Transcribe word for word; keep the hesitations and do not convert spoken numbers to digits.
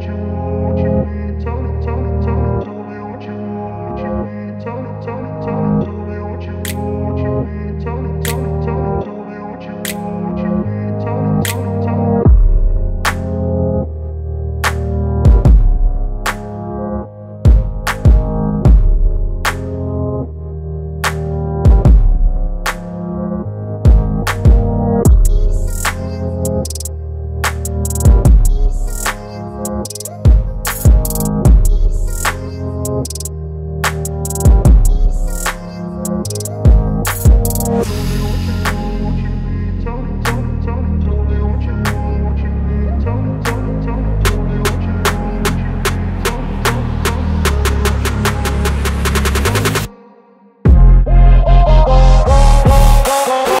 you.